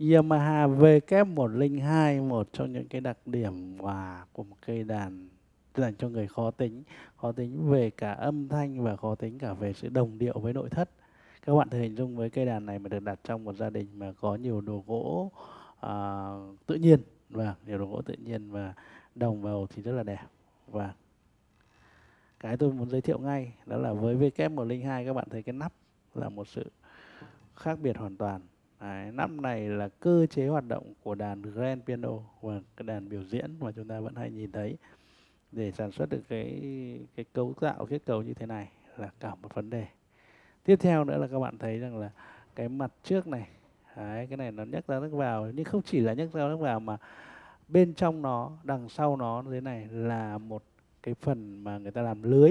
Yamaha W102, một trong những cái đặc điểm của một cây đàn dành cho người khó tính về cả âm thanh và khó tính cả về sự đồng điệu với nội thất. Các bạn thử hình dung với cây đàn này mà được đặt trong một gia đình mà có nhiều đồ gỗ tự nhiên, và nhiều đồ gỗ tự nhiên và đồng màu thì rất là đẹp. Và cái tôi muốn giới thiệu ngay đó là với W102 các bạn thấy cái nắp là một sự khác biệt hoàn toàn. Đấy, nắp này là cơ chế hoạt động của đàn grand piano và cái đàn biểu diễn mà chúng ta vẫn hay nhìn thấy. Để sản xuất được cái cấu tạo kết cấu như thế này là cả một vấn đề. Tiếp theo nữa là các bạn thấy rằng là cái mặt trước này, đấy, cái này nó nhấc ra nhấc vào, nhưng không chỉ là nhấc ra nhấc vào mà bên trong nó, đằng sau nó thế này là một cái phần mà người ta làm lưới,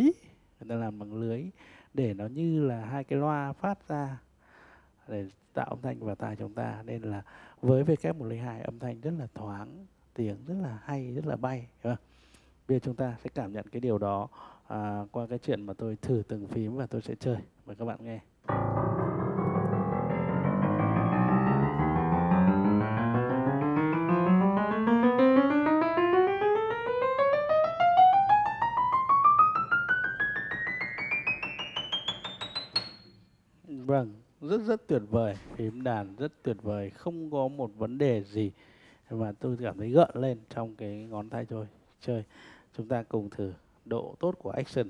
người ta làm bằng lưới để nó như là hai cái loa phát ra để tạo âm thanh vào tai chúng ta. Nên là với W102 âm thanh rất là thoáng, tiếng rất là hay, rất là bay. Bây giờ chúng ta sẽ cảm nhận cái điều đó qua cái chuyện mà tôi thử từng phím và tôi sẽ chơi. Mời các bạn nghe. Vâng, rất tuyệt vời, phím đàn rất tuyệt vời, không có một vấn đề gì mà tôi cảm thấy gợn lên trong cái ngón tay tôi chơi. Chúng ta cùng thử độ tốt của action.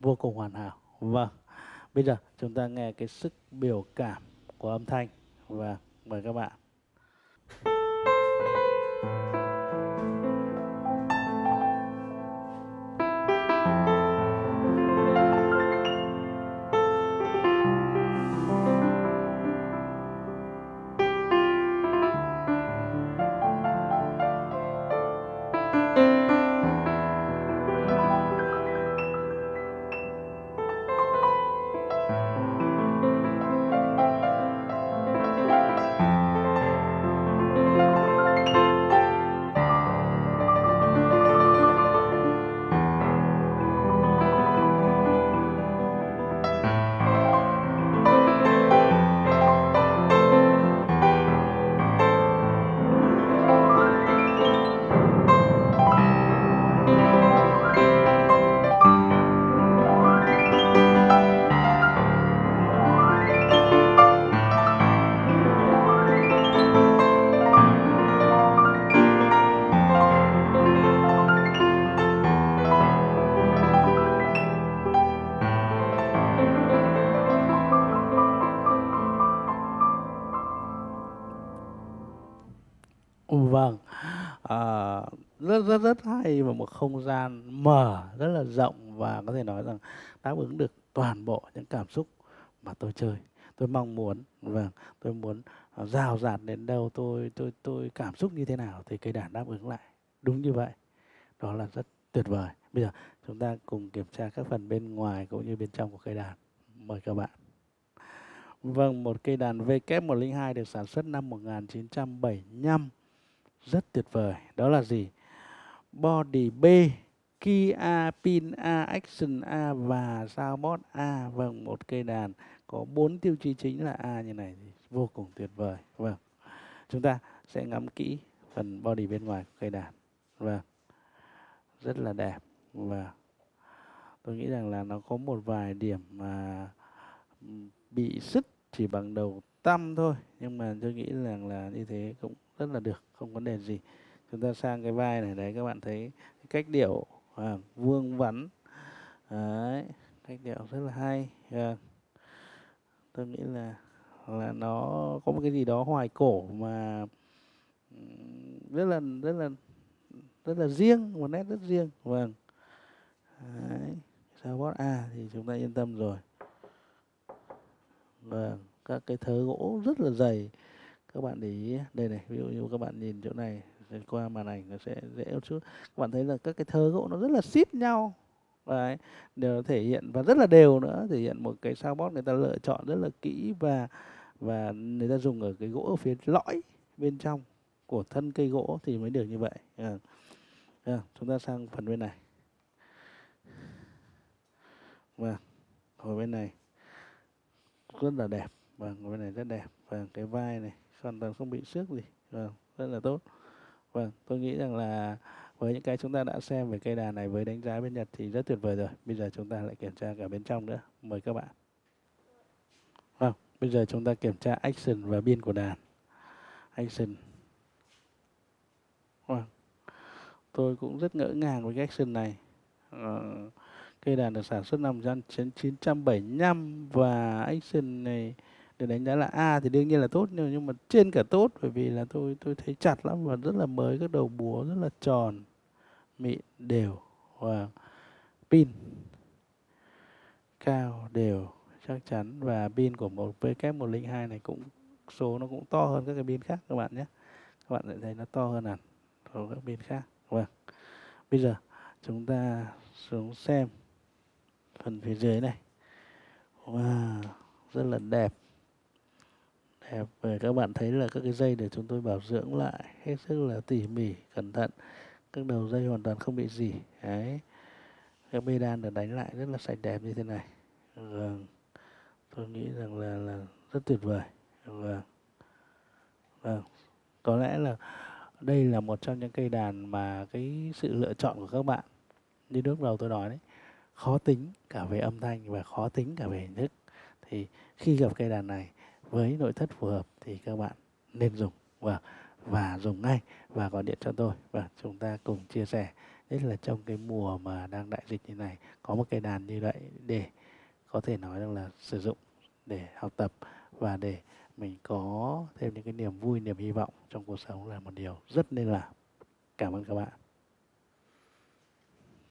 Vô cùng hoàn hảo. Vâng, bây giờ chúng ta nghe cái sức biểu cảm của âm thanh. Và mời các bạn. Vâng, rất hay, và một không gian mở rất là rộng và có thể nói rằng đáp ứng được toàn bộ những cảm xúc mà tôi chơi, tôi mong muốn. Vâng, tôi muốn rào rạt đến đâu, tôi cảm xúc như thế nào thì cây đàn đáp ứng lại đúng như vậy. Đó là rất tuyệt vời. Bây giờ chúng ta cùng kiểm tra các phần bên ngoài cũng như bên trong của cây đàn. Mời các bạn. Vâng, một cây đàn W102 được sản xuất năm 1975. Rất tuyệt vời. Đó là gì? Body B, key A, pin A, action A và soundboard A. Vâng, một cây đàn có 4 tiêu chí chính là A như này thì vô cùng tuyệt vời. Vâng, chúng ta sẽ ngắm kỹ phần body bên ngoài của cây đàn. Vâng, rất là đẹp. Và tôi nghĩ rằng là nó có một vài điểm mà bị sứt chỉ bằng đầu tăm thôi, nhưng mà tôi nghĩ rằng là như thế cũng rất là được, không vấn đề gì. Chúng ta sang cái vai này, đấy các bạn thấy cách điệu vuông vắn, đấy, cách điệu rất là hay. Tôi nghĩ là nó có một cái gì đó hoài cổ mà rất là riêng, một nét rất riêng. Vâng, soundboard A thì chúng ta yên tâm rồi. Vâng, các cái thớ gỗ rất là dày. Các bạn để ý đây này, ví dụ như các bạn nhìn chỗ này qua màn ảnh nó sẽ dễ một chút. Các bạn thấy là các cái thớ gỗ nó rất là xít nhau. Đấy, đều thể hiện và rất là đều nữa, thể hiện một cái soundboard người ta lựa chọn rất là kỹ và người ta dùng ở cái gỗ ở phía lõi bên trong của thân cây gỗ thì mới được như vậy. Chúng ta sang phần bên này. Vâng, hồi bên này rất là đẹp. Vâng, hồi bên này rất đẹp. Vâng, cái vai này hoàn toàn không bị xước gì. Vâng, rất là tốt. Vâng, tôi nghĩ rằng là với những cái chúng ta đã xem về cây đàn này với đánh giá bên Nhật thì rất tuyệt vời rồi. Bây giờ chúng ta lại kiểm tra cả bên trong nữa. Mời các bạn. Vâng, bây giờ chúng ta kiểm tra action và pin của đàn. Action. Vâng, tôi cũng rất ngỡ ngàng với cái action này. Cây đàn được sản xuất năm 1975 và action này được đánh giá là A thì đương nhiên là tốt, nhưng mà trên cả tốt, bởi vì là tôi thấy chặt lắm và rất là mới, các đầu búa rất là tròn, mịn, đều và pin cao đều chắc chắn, và pin của một VK102 này cũng số nó cũng to hơn các cái pin khác các bạn nhé. Các bạn lại thấy nó to hơn hẳn số các pin khác. Vâng. Bây giờ chúng ta xuống xem phần phía dưới này. Wow, rất là đẹp. Đẹp, và các bạn thấy là các cái dây để chúng tôi bảo dưỡng lại hết sức là tỉ mỉ, cẩn thận. Các đầu dây hoàn toàn không bị gì. Đấy. Các bê đan được đánh lại rất là sạch đẹp như thế này. Vâng. Tôi nghĩ rằng là rất tuyệt vời. Vâng. Vâng. Có lẽ là đây là một trong những cây đàn mà cái sự lựa chọn của các bạn, như lúc đầu tôi nói đấy, khó tính cả về âm thanh và khó tính cả về hình thức. Thì khi gặp cây đàn này với nội thất phù hợp thì các bạn nên dùng và dùng ngay và gọi điện cho tôi, và chúng ta cùng chia sẻ, nhất là trong cái mùa mà đang đại dịch như này, có một cây đàn như vậy để có thể nói rằng là sử dụng để học tập và để mình có thêm những cái niềm vui, niềm hy vọng trong cuộc sống là một điều rất nên làm. Cảm ơn các bạn.